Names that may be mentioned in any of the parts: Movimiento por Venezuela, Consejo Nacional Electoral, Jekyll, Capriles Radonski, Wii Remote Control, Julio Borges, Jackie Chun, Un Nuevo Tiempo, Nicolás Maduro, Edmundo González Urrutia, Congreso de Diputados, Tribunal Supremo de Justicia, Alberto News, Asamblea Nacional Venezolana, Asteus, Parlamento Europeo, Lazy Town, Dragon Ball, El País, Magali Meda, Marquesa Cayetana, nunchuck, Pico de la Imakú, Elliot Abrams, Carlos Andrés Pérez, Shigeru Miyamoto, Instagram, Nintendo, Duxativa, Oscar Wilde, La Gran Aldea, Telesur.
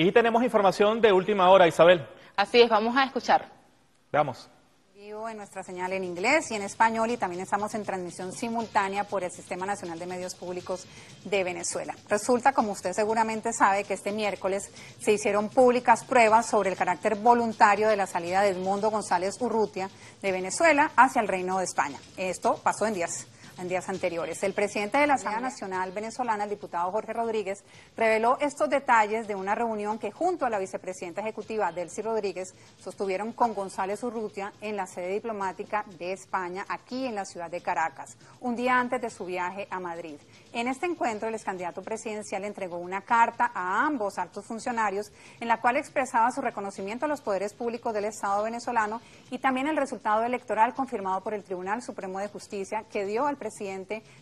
Y tenemos información de última hora, Isabel. Así es, vamos a escuchar. Vamos. En nuestra señal en inglés y en español, y también estamos en transmisión simultánea por el Sistema Nacional de Medios Públicos de Venezuela. Resulta, como usted seguramente sabe, que este miércoles se hicieron públicas pruebas sobre el carácter voluntario de la salida de Edmundo González Urrutia de Venezuela hacia el Reino de España. Esto pasó en días anteriores. El presidente de la Asamblea Nacional Venezolana, el diputado Jorge Rodríguez, reveló estos detalles de una reunión que junto a la vicepresidenta ejecutiva Delcy Rodríguez sostuvieron con González Urrutia en la sede diplomática de España, aquí en la ciudad de Caracas, un día antes de su viaje a Madrid. En este encuentro, el excandidato presidencial entregó una carta a ambos altos funcionarios en la cual expresaba su reconocimiento a los poderes públicos del Estado venezolano y también el resultado electoral confirmado por el Tribunal Supremo de Justicia, que dio al presidente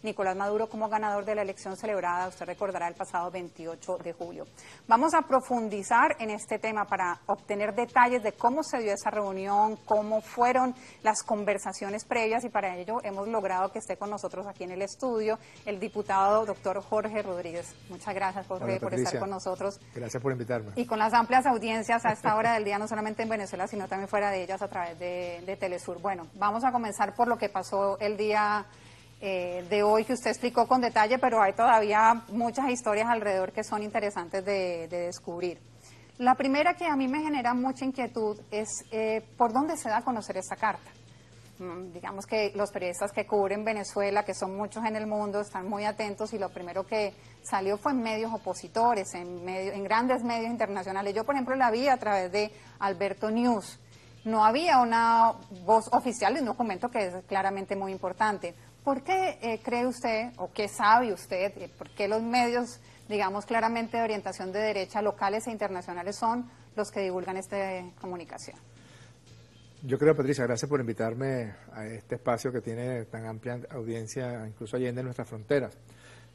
Nicolás Maduro como ganador de la elección celebrada, usted recordará, el pasado 28 de julio. Vamos a profundizar en este tema para obtener detalles de cómo se dio esa reunión, cómo fueron las conversaciones previas, y para ello hemos logrado que esté con nosotros aquí en el estudio el diputado doctor Jorge Rodríguez. Muchas gracias, Jorge, por estar con nosotros. Gracias por invitarme. Y con las amplias audiencias a esta hora del día, no solamente en Venezuela, sino también fuera de ellas a través de Telesur. Bueno, vamos a comenzar por lo que pasó el día de hoy, que usted explicó con detalle, pero hay todavía muchas historias alrededor que son interesantes de descubrir. La primera, que a mí me genera mucha inquietud, es por dónde se da a conocer esta carta. Digamos que los periodistas que cubren Venezuela, que son muchos en el mundo, están muy atentos, y lo primero que salió fue en medios opositores, en grandes medios internacionales. Yo, por ejemplo, la vi a través de Alberto News. No había una voz oficial de un documento que es claramente muy importante. ¿Por qué cree usted, o qué sabe usted, por qué los medios, digamos claramente de orientación de derecha, locales e internacionales, son los que divulgan esta comunicación? Yo creo, Patricia, gracias por invitarme a este espacio que tiene tan amplia audiencia, incluso allá en nuestras fronteras.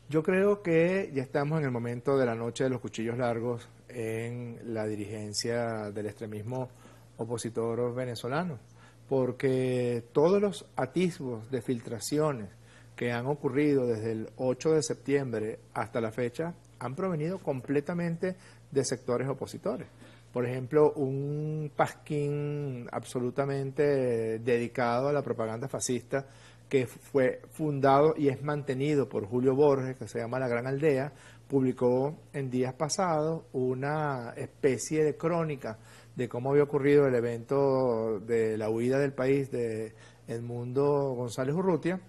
Yo creo que ya estamos en el momento de la noche de los cuchillos largos en la dirigencia del extremismo opositor venezolano, porque todos los atisbos de filtraciones que han ocurrido desde el 8 de septiembre hasta la fecha han provenido completamente de sectores opositores. Por ejemplo, un pasquín absolutamente dedicado a la propaganda fascista que fue fundado y es mantenido por Julio Borges, que se llama La Gran Aldea, publicó en días pasados una especie de crónica de cómo había ocurrido el evento de la huida del país de Edmundo González Urrutia,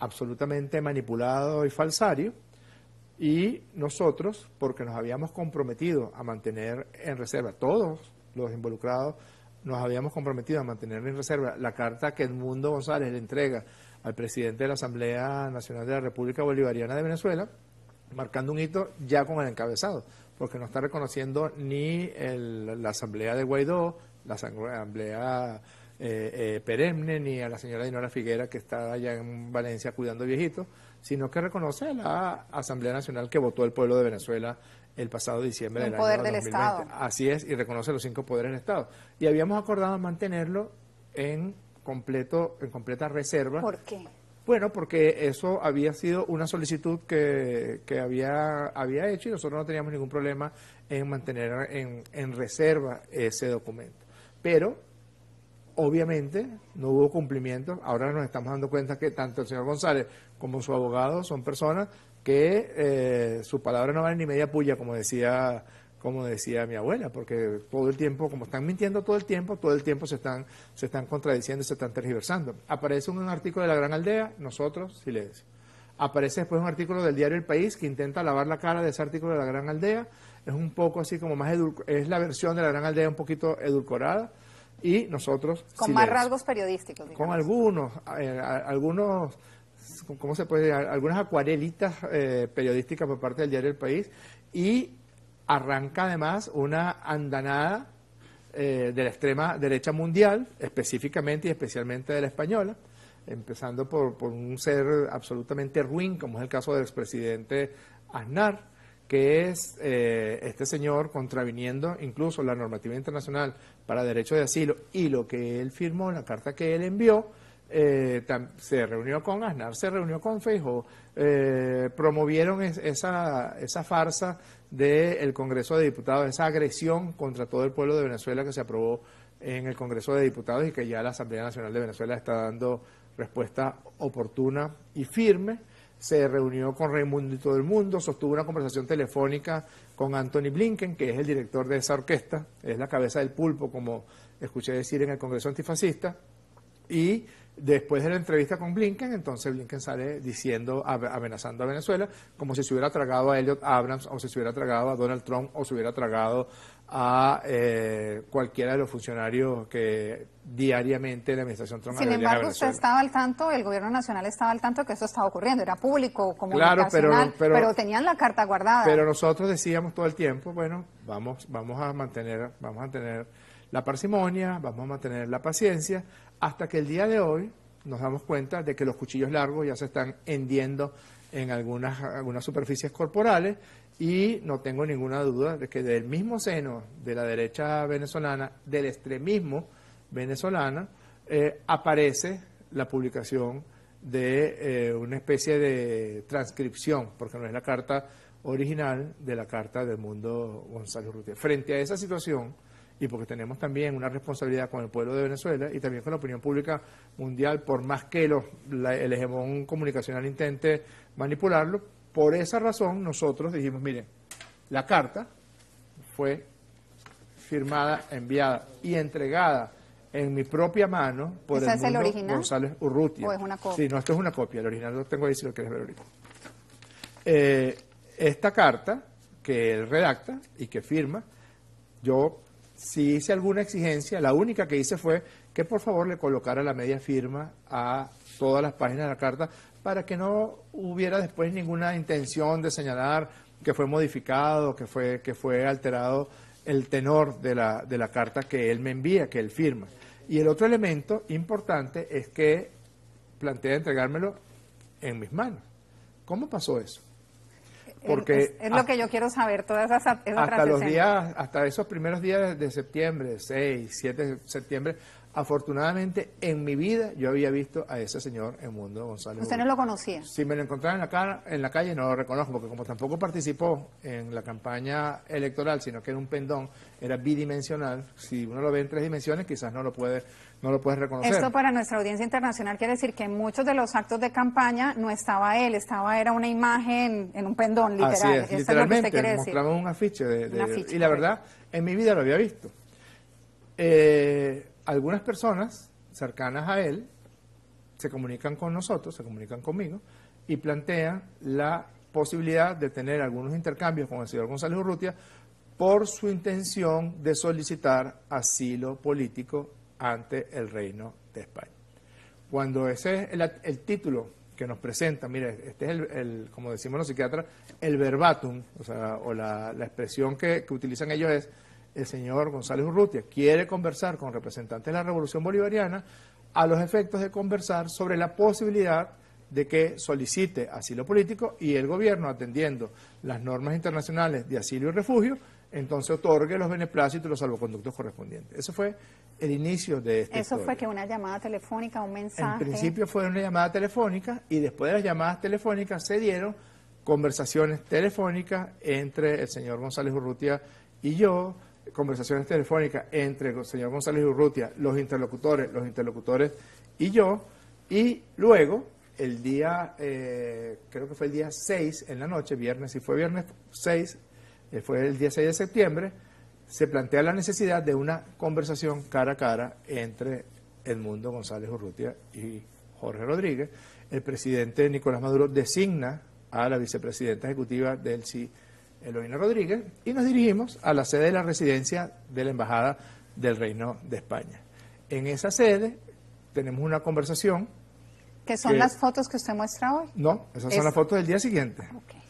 absolutamente manipulado y falsario, y nosotros, porque nos habíamos comprometido a mantener en reserva, todos los involucrados nos habíamos comprometido a mantener en reserva la carta que Edmundo González le entrega al presidente de la Asamblea Nacional de la República Bolivariana de Venezuela, marcando un hito ya con el encabezado, porque no está reconociendo ni la Asamblea de Guaidó, la Asamblea Perenne, ni a la señora Dinora Figuera, que está allá en Valencia cuidando viejitos, sino que reconoce a la Asamblea Nacional que votó el pueblo de Venezuela el pasado diciembre del año 2020. Estado. Así es, y reconoce los 5 poderes del Estado. Y habíamos acordado mantenerlo en completa reserva. ¿Por qué? Bueno, porque eso había sido una solicitud que había hecho, y nosotros no teníamos ningún problema en mantener en reserva ese documento. Pero, obviamente, no hubo cumplimiento. Ahora nos estamos dando cuenta que tanto el señor González como su abogado son personas que su palabra no vale ni media puya, como decía mi abuela, porque todo el tiempo, como están mintiendo todo el tiempo se están contradiciendo, se están tergiversando. Aparece un artículo de La Gran Aldea, nosotros, silencio. Aparece después un artículo del diario El País que intenta lavar la cara de ese artículo de La Gran Aldea, es un poco así como más, es la versión de La Gran Aldea un poquito edulcorada, y nosotros, con silencio. Más rasgos periodísticos. Digamos. Con algunos, ¿cómo se puede decir? Algunas acuarelitas periodísticas por parte del diario El País, y arranca además una andanada de la extrema derecha mundial, específicamente y especialmente de la española, empezando por un ser absolutamente ruin, como es el caso del expresidente Aznar, que es este señor contraviniendo incluso la normativa internacional para derecho de asilo y lo que él firmó, la carta que él envió. Se reunió con Aznar, se reunió con Feijóo, promovieron esa farsa del Congreso de Diputados, esa agresión contra todo el pueblo de Venezuela que se aprobó en el Congreso de Diputados y que ya la Asamblea Nacional de Venezuela está dando respuesta oportuna y firme. Se reunió con Raimundo y todo el mundo, sostuvo una conversación telefónica con Anthony Blinken, que es el director de esa orquesta, es la cabeza del pulpo, como escuché decir en el Congreso Antifascista, y después de la entrevista con Blinken, entonces Blinken sale diciendo, amenazando a Venezuela, como si se hubiera tragado a Elliot Abrams, o si se hubiera tragado a Donald Trump, o se hubiera tragado a cualquiera de los funcionarios que diariamente la administración Trump. Sin embargo, usted estaba al tanto, el gobierno nacional estaba al tanto de que eso estaba ocurriendo, era público, comunicacional, claro, pero tenían la carta guardada. Pero nosotros decíamos todo el tiempo, bueno, vamos a mantener la parsimonia, vamos a mantener la paciencia, hasta que el día de hoy nos damos cuenta de que los cuchillos largos ya se están hendiendo en algunas superficies corporales, y no tengo ninguna duda de que del mismo seno de la derecha venezolana, del extremismo venezolano, aparece la publicación de una especie de transcripción, porque no es la carta original, de la carta de Edmundo González Urrutia. Frente a esa situación, y porque tenemos también una responsabilidad con el pueblo de Venezuela y también con la opinión pública mundial, por más que el hegemón comunicacional intente manipularlo, por esa razón nosotros dijimos, miren, la carta fue firmada, enviada y entregada en mi propia mano por Edmundo González Urrutia. ¿O es una copia? Sí, no, esto es una copia, el original lo tengo ahí si lo quieres ver ahorita. Esta carta que él redacta y que firma, yo... si hice alguna exigencia, la única que hice fue que por favor le colocara la media firma a todas las páginas de la carta para que no hubiera después ninguna intención de señalar que fue modificado, que fue alterado el tenor de la carta que él me envía, que él firma. Y el otro elemento importante es que plantea entregármelo en mis manos. ¿Cómo pasó eso? Porque es lo que yo quiero saber, todas esas hasta esos primeros días de septiembre, 6, 7 de septiembre, afortunadamente en mi vida yo había visto a ese señor Edmundo González. ¿Usted no lo conocía? Si me lo encontraba en la calle no lo reconozco, porque como tampoco participó en la campaña electoral, sino que era un pendón, era bidimensional, si uno lo ve en tres dimensiones quizás no lo puedes reconocer. Esto para nuestra audiencia internacional quiere decir que en muchos de los actos de campaña no estaba él, era una imagen en un pendón, literal. Así es, literalmente, es lo que usted mostraba decir. Un afiche. Y la verdad, en mi vida lo había visto. Algunas personas cercanas a él se comunican con nosotros, se comunican conmigo, y plantean la posibilidad de tener algunos intercambios con el señor González Urrutia por su intención de solicitar asilo político ante el Reino de España. Cuando ese es el título que nos presenta, mire, este es el como decimos los psiquiatras, el verbatim, o la expresión que utilizan ellos es: el señor González Urrutia quiere conversar con representantes de la Revolución Bolivariana a los efectos de conversar sobre la posibilidad de que solicite asilo político y el gobierno, atendiendo las normas internacionales de asilo y refugio, entonces otorgue los beneplácitos y los salvoconductos correspondientes. Eso fue el inicio de esta historia. ¿Eso fue que una llamada telefónica, un mensaje? En principio fue una llamada telefónica y después de las llamadas telefónicas se dieron conversaciones telefónicas entre el señor González Urrutia y yo, conversaciones telefónicas entre el señor González Urrutia, los interlocutores y yo, y luego el día, creo que fue el día 6 en la noche, viernes 6, fue el día 6 de septiembre, se plantea la necesidad de una conversación cara a cara entre Edmundo González Urrutia y Jorge Rodríguez. El presidente Nicolás Maduro designa a la vicepresidenta ejecutiva Delcy Rodríguez, y nos dirigimos a la sede de la residencia de la Embajada del Reino de España. En esa sede tenemos una conversación. ¿Qué son las fotos que usted muestra hoy? No, esas son las fotos del día siguiente. Okay.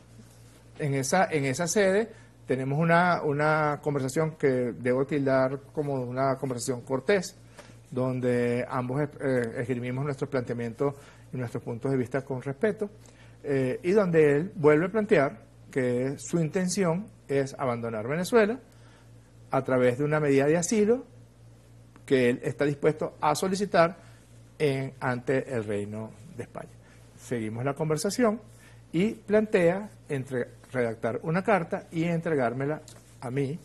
En esa sede tenemos una conversación que debo tildar como una conversación cortés, donde ambos esgrimimos nuestros planteamientos y nuestros puntos de vista con respeto, y donde él vuelve a plantear que su intención es abandonar Venezuela a través de una medida de asilo que él está dispuesto a solicitar ante el Reino de España. Seguimos la conversación y plantea entre redactar una carta y entregármela a mí,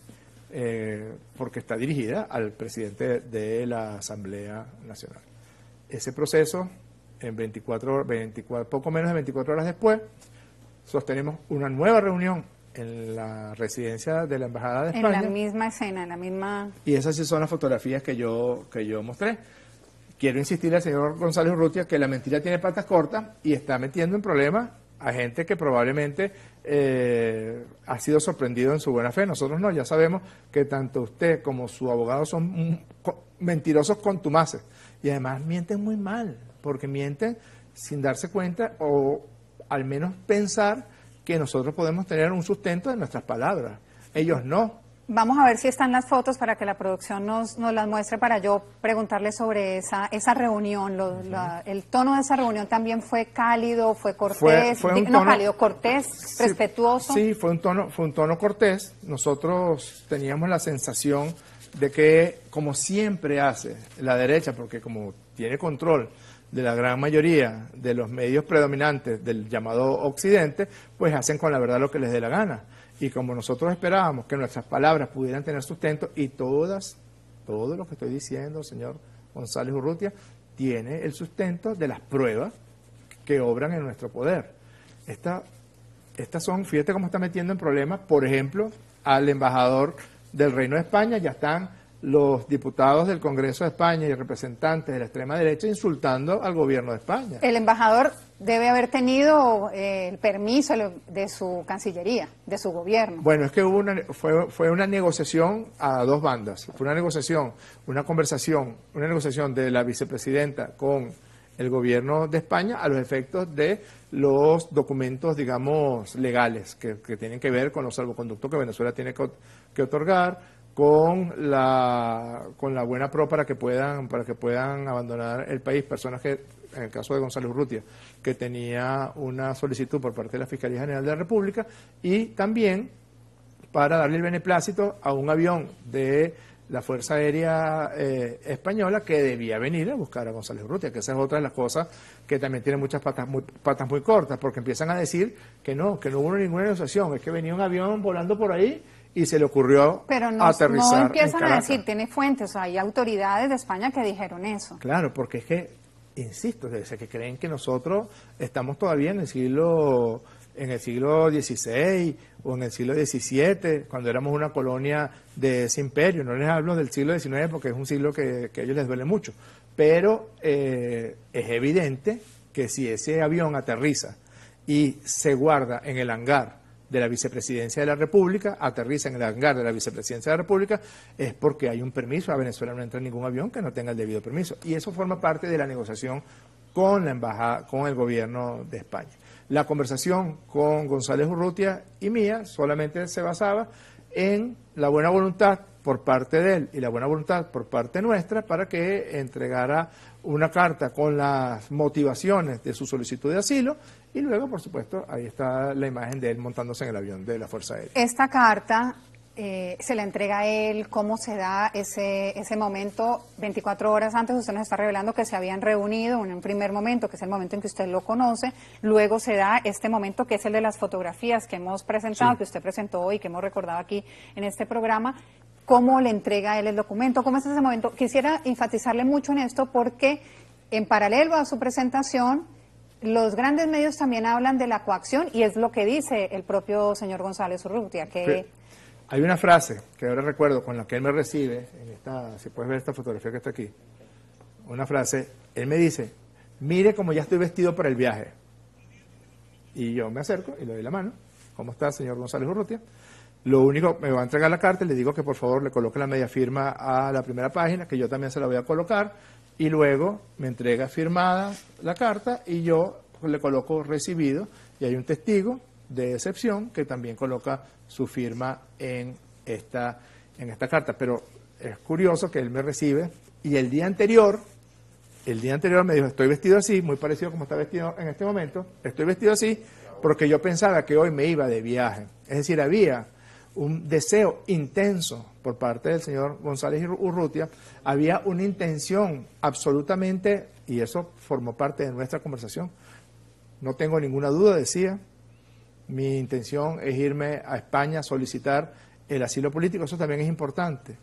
porque está dirigida al presidente de la Asamblea Nacional. Ese proceso, en poco menos de 24 horas después, sostenemos una nueva reunión en la residencia de la Embajada de España. En la misma escena, en la misma... Y esas sí son las fotografías que yo mostré. Quiero insistir al señor González Urrutia que la mentira tiene patas cortas y está metiendo en problemas a gente que probablemente ha sido sorprendido en su buena fe. Nosotros no, ya sabemos que tanto usted como su abogado son mentirosos contumaces. Y además mienten muy mal, porque mienten sin darse cuenta o al menos pensar que nosotros podemos tener un sustento de nuestras palabras. Ellos no. Vamos a ver si están las fotos para que la producción nos las muestre para yo preguntarle sobre esa reunión. El tono de esa reunión también fue cálido, fue cortés, respetuoso. Sí, fue un tono cortés. Nosotros teníamos la sensación de que, como siempre hace la derecha, porque como tiene control de la gran mayoría de los medios predominantes del llamado Occidente, pues hacen con la verdad lo que les dé la gana. Y como nosotros esperábamos que nuestras palabras pudieran tener sustento, y todo lo que estoy diciendo, señor González Urrutia, tiene el sustento de las pruebas que obran en nuestro poder. Estas son, fíjate cómo está metiendo en problemas, por ejemplo, al embajador del Reino de España. Ya están los diputados del Congreso de España y representantes de la extrema derecha insultando al gobierno de España. El embajador debe haber tenido el permiso de su cancillería, de su gobierno. Bueno, es que hubo fue una negociación a dos bandas. Fue una negociación, una negociación de la vicepresidenta con el gobierno de España a los efectos de los documentos, digamos, legales que tienen que ver con los salvoconductos que Venezuela tiene que otorgar, con la buena pro para que puedan abandonar el país personas que, en el caso de González Urrutia, que tenía una solicitud por parte de la Fiscalía General de la República, y también para darle el beneplácito a un avión de la Fuerza Aérea Española que debía venir a buscar a González Urrutia, que esa es otra de las cosas que también tiene muchas patas muy cortas, porque empiezan a decir que no hubo ninguna negociación, es que venía un avión volando por ahí y se le ocurrió aterrizar. Pero no empiezan a decir, tiene fuentes, hay autoridades de España que dijeron eso. Claro, porque es que, insisto, desde que creen que nosotros estamos todavía en el siglo XVI o en el siglo XVII, cuando éramos una colonia de ese imperio. No les hablo del siglo XIX porque es un siglo que a ellos les duele mucho. Pero es evidente que si ese avión aterriza y se guarda en el hangar de la vicepresidencia de la República, aterriza en el hangar de la vicepresidencia de la República, es porque hay un permiso. A Venezuela no entra ningún avión que no tenga el debido permiso. Y eso forma parte de la negociación con la embajada, con el gobierno de España. La conversación con González Urrutia y mía solamente se basaba en la buena voluntad por parte de él y la buena voluntad por parte nuestra para que entregara una carta con las motivaciones de su solicitud de asilo, y luego, por supuesto, ahí está la imagen de él montándose en el avión de la Fuerza Aérea. Esta carta se la entrega a él. ¿Cómo se da ese momento? 24 horas antes usted nos está revelando que se habían reunido en un primer momento, que es el momento en que usted lo conoce, luego se da este momento que es el de las fotografías que hemos presentado, sí, que usted presentó hoy, que hemos recordado aquí en este programa. ¿Cómo le entrega él el documento? ¿Cómo es ese momento? Quisiera enfatizarle mucho en esto porque en paralelo a su presentación, los grandes medios también hablan de la coacción, y es lo que dice el propio señor González Urrutia. Que hay una frase que ahora recuerdo con la que él me recibe, si puedes ver esta fotografía que está aquí, una frase, él me dice, mire cómo ya estoy vestido para el viaje. Y yo me acerco y le doy la mano. ¿Cómo está, señor González Urrutia? Lo único, me va a entregar la carta, le digo que por favor le coloque la media firma a la primera página, que yo también se la voy a colocar, y luego me entrega firmada la carta y yo le coloco recibido, y hay un testigo de excepción que también coloca su firma en esta carta. Pero es curioso que él me recibe y el día anterior me dijo, estoy vestido así, muy parecido como está vestido en este momento, estoy vestido así porque yo pensaba que hoy me iba de viaje. Es decir, había un deseo intenso por parte del señor González Urrutia, había una intención absolutamente, y eso formó parte de nuestra conversación, no tengo ninguna duda, decía, Mi intención es irme a España a solicitar el asilo político. Eso también es importante.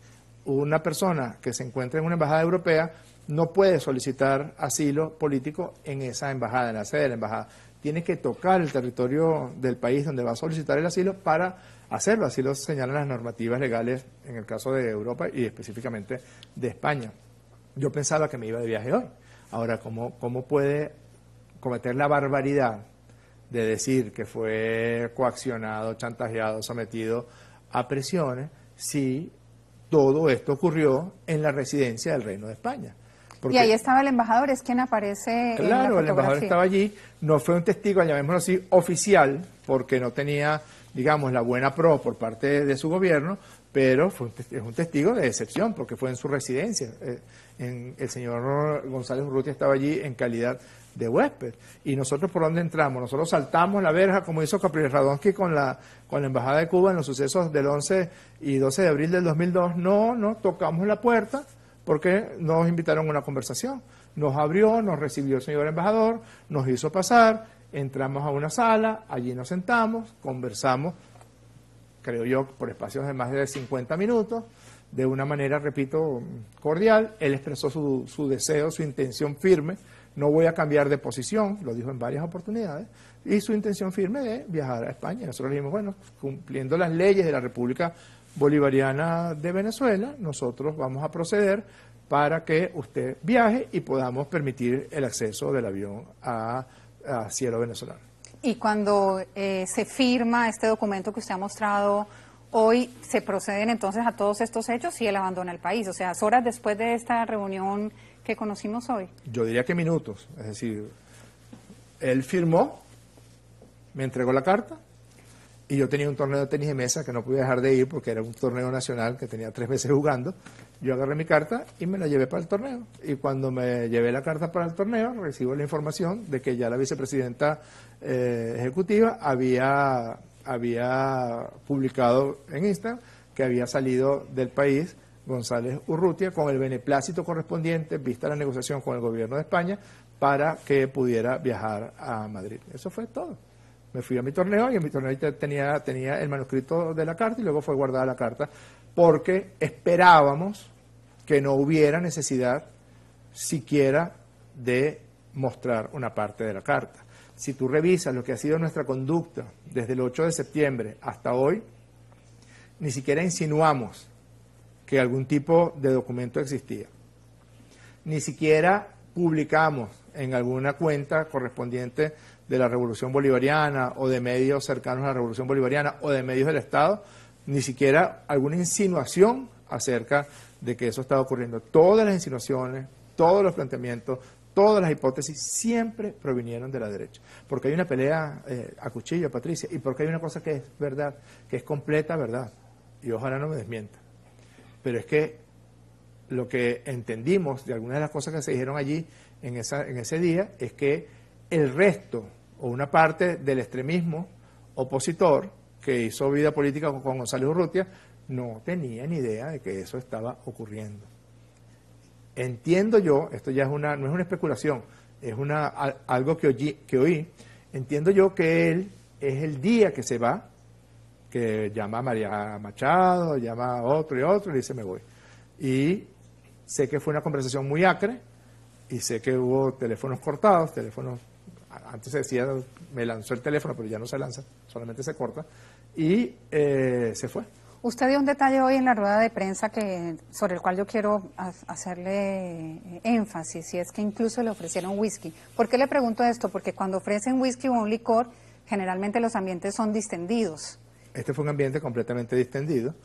Una persona que se encuentra en una embajada europea no puede solicitar asilo político en esa embajada, en la sede de la embajada. Tiene que tocar el territorio del país donde va a solicitar el asilo para hacerlo. Así lo señalan las normativas legales en el caso de Europa y específicamente de España. Yo pensaba que me iba de viaje hoy. Ahora, ¿cómo puede cometer la barbaridad de decir que fue coaccionado, chantajeado, sometido a presiones si todo esto ocurrió en la residencia del Reino de España? Porque, y ahí estaba el embajador, es quien aparece en la fotografía. Claro, el embajador estaba allí, no fue un testigo, llamémoslo así, oficial, porque no tenía, digamos, la buena pro por parte de su gobierno, pero fue un testigo de excepción, porque fue en su residencia. El señor González Urrutia estaba allí en calidad de huésped. ¿Y nosotros por dónde entramos? Nosotros saltamos la verja, como hizo Capriles Radonski con la Embajada de Cuba en los sucesos del 11 y 12 de abril del 2002. No, tocamos la puerta, porque nos invitaron a una conversación. Nos abrió, nos recibió el señor embajador, nos hizo pasar, entramos a una sala, allí nos sentamos, conversamos, creo yo, por espacios de más de 50 minutos, de una manera, repito, cordial. Él expresó su deseo, su intención firme, no voy a cambiar de posición, lo dijo en varias oportunidades, y su intención firme de viajar a España. Nosotros dijimos, bueno, cumpliendo las leyes de la República Bolivariana de Venezuela, nosotros vamos a proceder para que usted viaje y podamos permitir el acceso del avión a cielo venezolano. Y cuando se firma este documento que usted ha mostrado hoy, ¿se proceden entonces a todos estos hechos y él abandona el país? O sea, horas después de esta reunión que conocimos hoy. Yo diría que minutos, es decir, él firmó, me entregó la carta, y yo tenía un torneo de tenis de mesa que no podía dejar de ir porque era un torneo nacional que tenía 3 veces jugando. Yo agarré mi carta y me la llevé para el torneo. Y cuando me llevé la carta para el torneo, recibo la información de que ya la vicepresidenta ejecutiva había publicado en Instagram que había salido del país González Urrutia con el beneplácito correspondiente, vista la negociación con el gobierno de España, para que pudiera viajar a Madrid. Eso fue todo. Me fui a mi torneo y en mi torneo tenía el manuscrito de la carta y luego fue guardada la carta porque esperábamos que no hubiera necesidad siquiera de mostrar una parte de la carta. Si tú revisas lo que ha sido nuestra conducta desde el 8 de septiembre hasta hoy, ni siquiera insinuamos que algún tipo de documento existía. Ni siquiera publicamos en alguna cuenta correspondiente de la Revolución Bolivariana o de medios cercanos a la Revolución Bolivariana o de medios del Estado, ni siquiera alguna insinuación acerca de que eso estaba ocurriendo. Todas las insinuaciones, todos los planteamientos, todas las hipótesis siempre provinieron de la derecha. Porque hay una pelea a cuchillo, Patricia, y porque hay una cosa que es verdad, que es completa verdad, y ojalá no me desmienta. Pero es que lo que entendimos de algunas de las cosas que se dijeron allí en ese día es que el resto o una parte del extremismo opositor que hizo vida política con González Urrutia no tenía ni idea de que eso estaba ocurriendo. Entiendo yo, esto ya no es una especulación, es algo que oí, entiendo yo que él es el día que se va, que llama a María Machado, llama a otro y otro y dice me voy. Y sé que fue una conversación muy acre y sé que hubo teléfonos cortados, teléfonos. Antes se decía, me lanzó el teléfono, pero ya no se lanza, solamente se corta, y se fue. Usted dio un detalle hoy en la rueda de prensa sobre el cual yo quiero hacerle énfasis, y es que incluso le ofrecieron whisky. ¿Por qué le pregunto esto? Porque cuando ofrecen whisky o un licor, generalmente los ambientes son distendidos. Este fue un ambiente completamente distendido,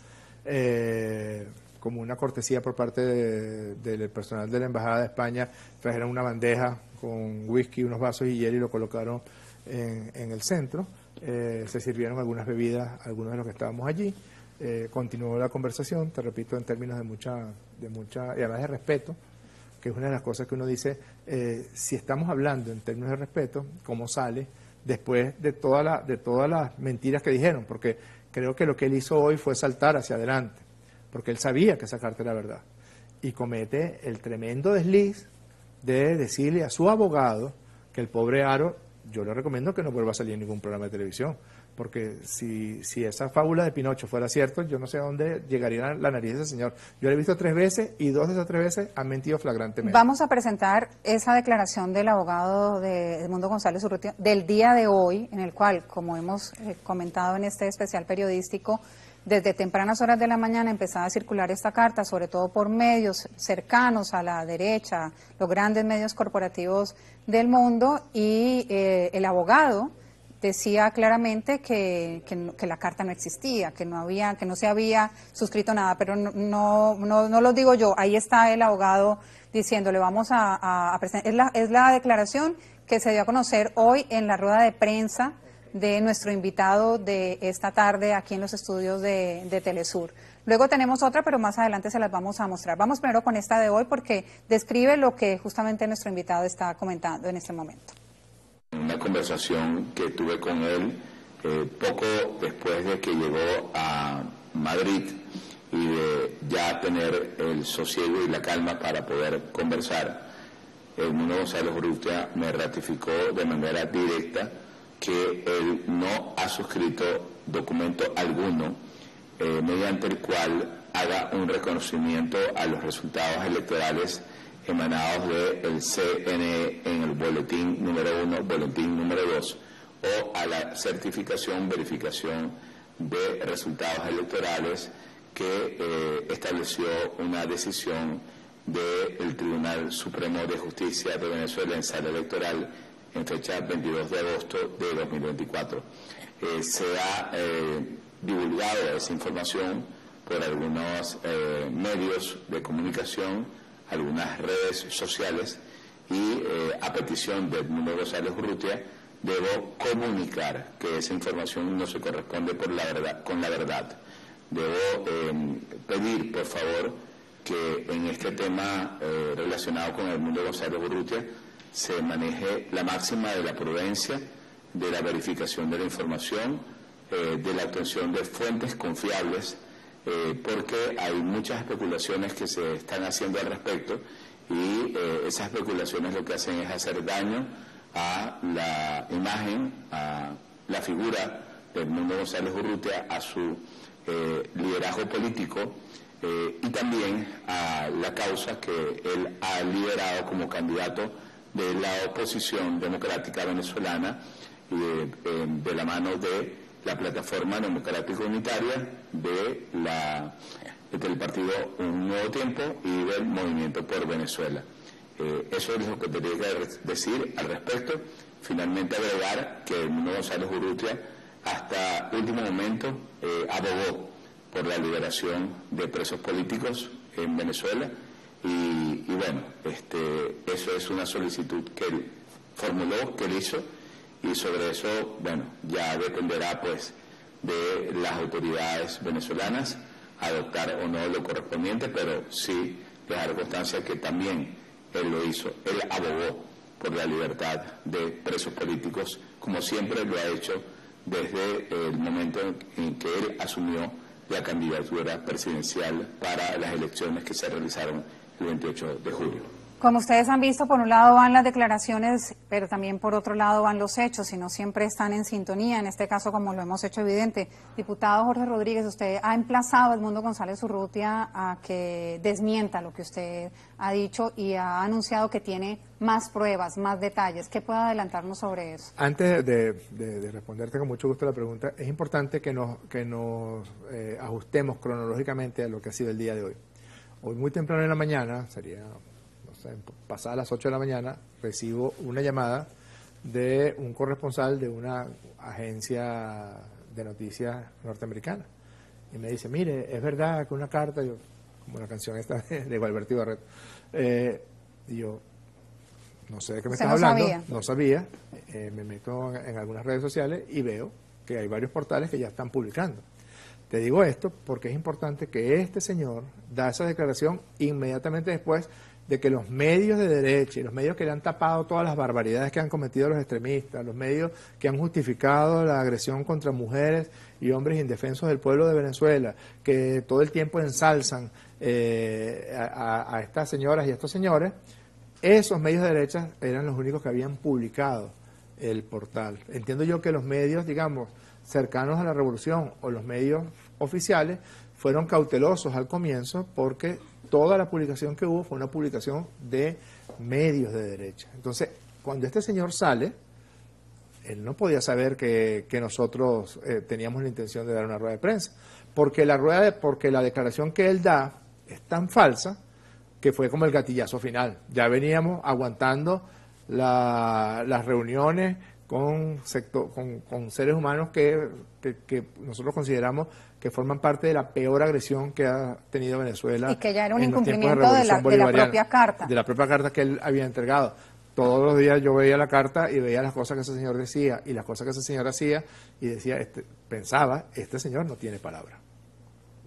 como una cortesía por parte del personal de la Embajada de España, trajeron una bandeja con whisky, unos vasos y hielo y lo colocaron en el centro. Se sirvieron algunas bebidas, algunos de los que estábamos allí. Continuó la conversación, te repito, en términos de mucha y además de respeto, que es una de las cosas que uno dice, si estamos hablando en términos de respeto, ¿cómo sale después de todas las mentiras que dijeron? Porque creo que lo que él hizo hoy fue saltar hacia adelante, porque él sabía que esa carta era verdad, y comete el tremendo desliz de decirle a su abogado que el pobre Aro yo le recomiendo que no vuelva a salir en ningún programa de televisión, porque si esa fábula de Pinocho fuera cierto, yo no sé a dónde llegaría la nariz de ese señor. Yo lo he visto 3 veces y 2 de esas 3 veces han mentido flagrantemente. Vamos a presentar esa declaración del abogado de Edmundo González Urrutia del día de hoy, en el cual, como hemos comentado en este especial periodístico, desde tempranas horas de la mañana empezaba a circular esta carta, sobre todo por medios cercanos a la derecha, los grandes medios corporativos del mundo, y el abogado decía claramente que la carta no existía, que no se había suscrito nada, pero no lo digo yo, ahí está el abogado diciéndole, vamos a presentar, es la declaración que se dio a conocer hoy en la rueda de prensa de nuestro invitado de esta tarde aquí en los estudios de Telesur. Luego tenemos otra, pero más adelante se las vamos a mostrar. Vamos primero con esta de hoy porque describe lo que justamente nuestro invitado está comentando en este momento. Una conversación que tuve con él poco después de que llegó a Madrid y de ya tener el sosiego y la calma para poder conversar. Edmundo González Urrutia me ratificó de manera directa que él no ha suscrito documento alguno mediante el cual haga un reconocimiento a los resultados electorales emanados del CNE en el boletín número 1, boletín número 2, o a la certificación, verificación de resultados electorales que estableció una decisión del Tribunal Supremo de Justicia de Venezuela en sala electoral en fecha 22 de agosto de 2024. Se ha divulgado esa información por algunos medios de comunicación, algunas redes sociales, y a petición de Edmundo González Urrutia debo comunicar que esa información no se corresponde con la verdad. Debo pedir, por favor, que en este tema relacionado con Edmundo González Urrutia se maneje la máxima de la prudencia, de la verificación de la información, de la obtención de fuentes confiables, porque hay muchas especulaciones que se están haciendo al respecto y esas especulaciones lo que hacen es hacer daño a la imagen, a la figura de Edmundo González Urrutia, a su liderazgo político, y también a la causa que él ha liderado como candidato de la oposición democrática venezolana de la mano de la Plataforma Democrática Unitaria, del partido Un Nuevo Tiempo y del Movimiento por Venezuela. Eso es lo que tenía que decir al respecto. Finalmente agregar que Edmundo González Urrutia hasta último momento abogó por la liberación de presos políticos en Venezuela. Y bueno, eso es una solicitud que él formuló, que él hizo, y sobre eso, bueno, ya dependerá pues de las autoridades venezolanas adoptar o no lo correspondiente, pero sí dejar constancia que también él lo hizo, él abogó por la libertad de presos políticos, como siempre lo ha hecho desde el momento en que él asumió la candidatura presidencial para las elecciones que se realizaron el 28 de julio. Como ustedes han visto, por un lado van las declaraciones, pero también por otro lado van los hechos, y no siempre están en sintonía, en este caso como lo hemos hecho evidente. Diputado Jorge Rodríguez, usted ha emplazado a Edmundo González Urrutia a que desmienta lo que usted ha dicho y ha anunciado que tiene más pruebas, más detalles. ¿Qué puede adelantarnos sobre eso? Antes de responderte con mucho gusto la pregunta, es importante que nos ajustemos cronológicamente a lo que ha sido el día de hoy. Hoy muy temprano en la mañana, sería, no sé, pasadas las 8 de la mañana, recibo una llamada de un corresponsal de una agencia de noticias norteamericana. Y me dice, mire, es verdad que una carta, yo, como la canción esta de Gualberto Ibarret, y yo, no sé de qué me estás hablando, no sabía, me meto en algunas redes sociales y veo que hay varios portales que ya están publicando. Te digo esto porque es importante que este señor da esa declaración inmediatamente después de que los medios de derecha y los medios que le han tapado todas las barbaridades que han cometido los extremistas, los medios que han justificado la agresión contra mujeres y hombres indefensos del pueblo de Venezuela, que todo el tiempo ensalzan a estas señoras y a estos señores, esos medios de derecha eran los únicos que habían publicado el portal. Entiendo yo que los medios, digamos, cercanos a la revolución o los medios oficiales fueron cautelosos al comienzo porque toda la publicación que hubo fue una publicación de medios de derecha. Entonces, cuando este señor sale, él no podía saber que nosotros teníamos la intención de dar una rueda de prensa, porque la declaración que él da es tan falsa que fue como el gatillazo final. Ya veníamos aguantando las reuniones con seres humanos que nosotros consideramos que forman parte de la peor agresión que ha tenido Venezuela. Y que ya era un incumplimiento de la propia carta. De la propia carta que él había entregado. Todos los días yo veía la carta y veía las cosas que ese señor decía y las cosas que ese señor hacía y decía, pensaba, este señor no tiene palabra.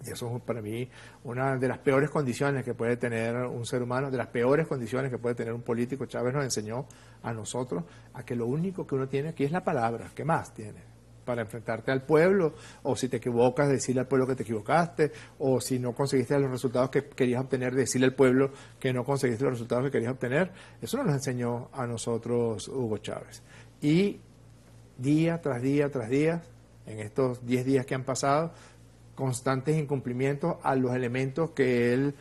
Y eso es para mí una de las peores condiciones que puede tener un ser humano, de las peores condiciones que puede tener un político. Chávez nos enseñó a nosotros a que lo único que uno tiene aquí es la palabra. ¿Qué más tiene? Para enfrentarte al pueblo, o si te equivocas, decirle al pueblo que te equivocaste, o si no conseguiste los resultados que querías obtener, decirle al pueblo que no conseguiste los resultados que querías obtener. Eso no nos enseñó a nosotros Hugo Chávez. Y día tras día tras día, en estos 10 días que han pasado, constantes incumplimientos a los elementos que él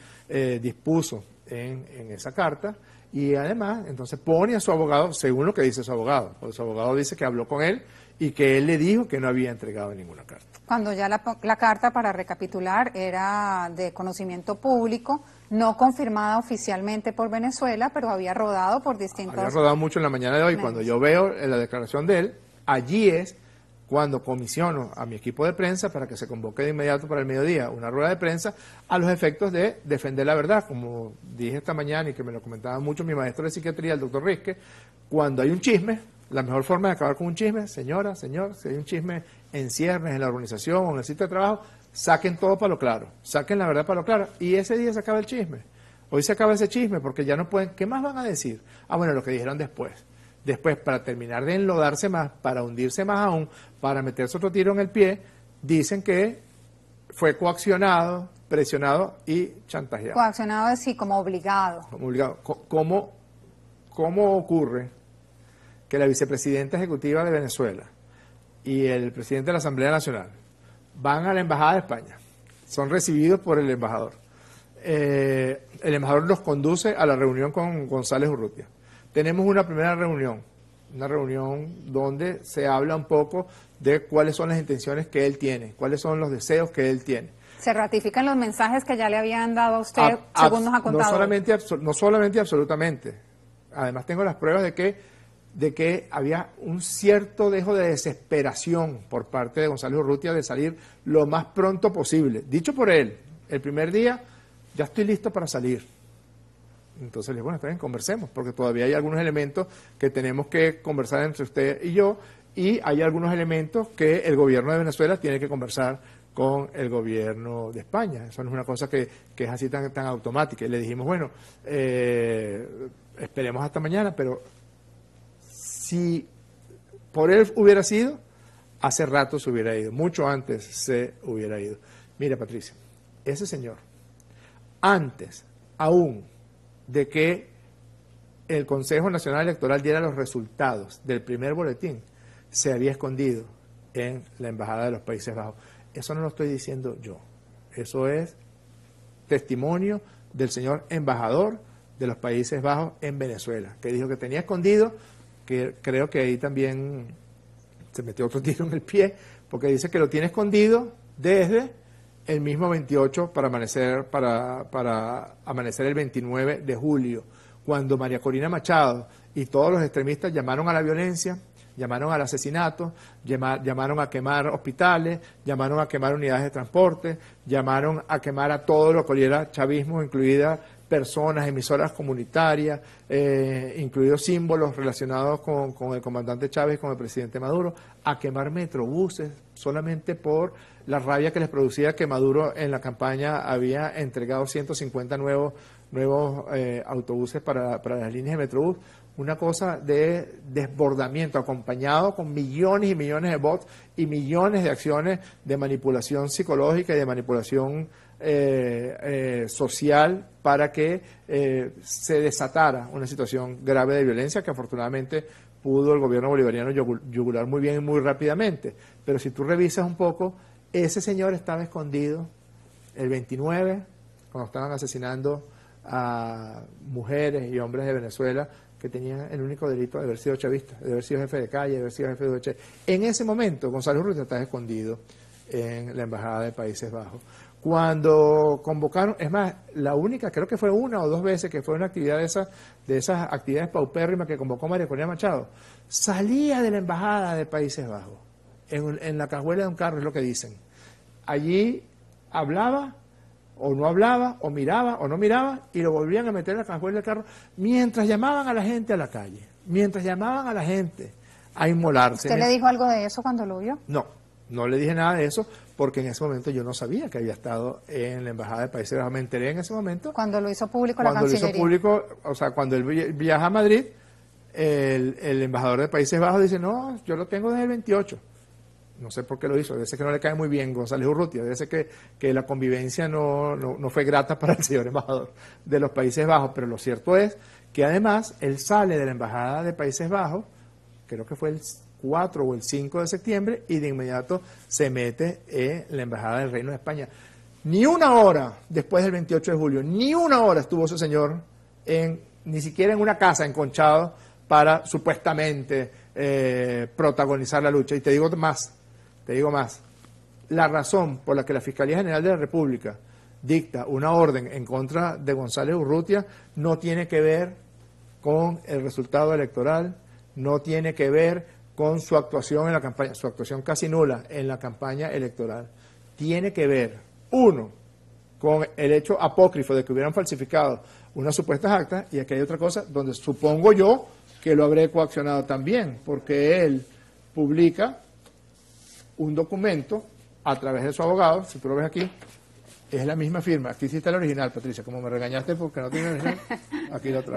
dispuso en esa carta, y además entonces pone a su abogado según lo que dice su abogado, porque su abogado dice que habló con él y que él le dijo que no había entregado ninguna carta. Cuando ya la carta, para recapitular, era de conocimiento público, no confirmada oficialmente por Venezuela, pero había rodado por distintos... Había rodado mucho en la mañana de hoy. Cuando yo veo la declaración de él, allí es cuando comisiono a mi equipo de prensa para que se convoque de inmediato para el mediodía una rueda de prensa a los efectos de defender la verdad. Como dije esta mañana y que me lo comentaba mucho mi maestro de psiquiatría, el doctor Rizque, cuando hay un chisme, la mejor forma de acabar con un chisme, señora, señor, si hay un chisme en ciernes, en la organización o en el sitio de trabajo, saquen todo para lo claro, saquen la verdad para lo claro. Y ese día se acaba el chisme. Hoy se acaba ese chisme porque ya no pueden, ¿qué más van a decir? Ah, bueno, lo que dijeron después. Después, para terminar de enlodarse más, para hundirse más aún, para meterse otro tiro en el pie, dicen que fue coaccionado, presionado y chantajeado. Coaccionado es sí, como obligado. Como obligado. ¿Cómo ocurre que la vicepresidenta ejecutiva de Venezuela y el presidente de la Asamblea Nacional van a la Embajada de España, son recibidos por el embajador? El embajador los conduce a la reunión con González Urrutia. Tenemos una primera reunión, donde se habla un poco de cuáles son las intenciones que él tiene, cuáles son los deseos que él tiene. Se ratifican los mensajes que ya le habían dado a usted, según nos ha contado. No solamente absolutamente, además tengo las pruebas de que había un cierto dejo de desesperación por parte de González Urrutia de salir lo más pronto posible. Dicho por él, el primer día, ya estoy listo para salir. Entonces le dije, bueno, está bien, conversemos, porque todavía hay algunos elementos que tenemos que conversar entre usted y yo, y hay algunos elementos que el gobierno de Venezuela tiene que conversar con el gobierno de España. Eso no es una cosa que es así tan automática. Y le dijimos, bueno, esperemos hasta mañana, pero si por él hubiera sido, hace rato se hubiera ido, mucho antes se hubiera ido. Mira, Patricia, ese señor, antes aún de que el Consejo Nacional Electoral diera los resultados del primer boletín, se había escondido en la Embajada de los Países Bajos. Eso no lo estoy diciendo yo, eso es testimonio del señor embajador de los Países Bajos en Venezuela, que dijo que tenía escondido, que creo que ahí también se metió otro tiro en el pie, porque dice que lo tiene escondido desde el mismo 28 para amanecer el 29 de julio, cuando María Corina Machado y todos los extremistas llamaron a la violencia, llamaron al asesinato, llamaron a quemar hospitales, llamaron a quemar unidades de transporte, llamaron a quemar a todo lo que oliera chavismo, incluida personas, emisoras comunitarias, incluidos símbolos relacionados con el comandante Chávez, con el presidente Maduro, a quemar metrobuses solamente por la rabia que les producía que Maduro en la campaña había entregado 150 nuevos autobuses para las líneas de metrobús. Una cosa de desbordamiento, acompañado con millones y millones de bots y millones de acciones de manipulación psicológica y de manipulación social para que se desatara una situación grave de violencia que afortunadamente pudo el gobierno bolivariano yugular muy bien y muy rápidamente. Pero si tú revisas un poco, ese señor estaba escondido el 29, cuando estaban asesinando a mujeres y hombres de Venezuela que tenían el único delito de haber sido chavistas, de haber sido jefe de calle, de haber sido jefe de OCHE. En ese momento, González Urrutia estaba escondido en la Embajada de Países Bajos. Cuando convocaron, es más, la única, creo que fue una o dos veces que fue una actividad de esas actividades paupérrimas que convocó María Corina Machado, salía de la Embajada de Países Bajos, en la cajuela de un carro, es lo que dicen. Allí hablaba, o no hablaba, o miraba, o no miraba, y lo volvían a meter en la cajuela del carro, mientras llamaban a la gente a la calle, mientras llamaban a la gente a inmolarse. ¿Usted le dijo algo de eso cuando lo vio? No. No le dije nada de eso porque en ese momento yo no sabía que había estado en la Embajada de Países Bajos. Me enteré en ese momento. Cuando lo hizo público la Cancillería. Cuando lo hizo público, o sea, cuando él viaja a Madrid, el embajador de Países Bajos dice, no, yo lo tengo desde el 28. No sé por qué lo hizo. Debe ser que no le cae muy bien González Urrutia. Debe ser que la convivencia no fue grata para el señor embajador de los Países Bajos. Pero lo cierto es que además él sale de la Embajada de Países Bajos, creo que fue el 4 o el 5 de septiembre, y de inmediato se mete en la Embajada del Reino de España. Ni una hora después del 28 de julio, ni una hora estuvo ese señor, ni siquiera en una casa, enconchado, para supuestamente protagonizar la lucha. Y te digo más, la razón por la que la Fiscalía General de la República dicta una orden en contra de González Urrutia no tiene que ver con el resultado electoral, no tiene que ver con su actuación en la campaña, su actuación casi nula en la campaña electoral, tiene que ver, uno, con el hecho apócrifo de que hubieran falsificado unas supuestas actas, y aquí hay otra cosa donde supongo yo que lo habré coaccionado también, porque él publica un documento a través de su abogado, si tú lo ves aquí, es la misma firma. Aquí sí está el original, Patricia. Como me regañaste porque no tiene original, aquí lo trae.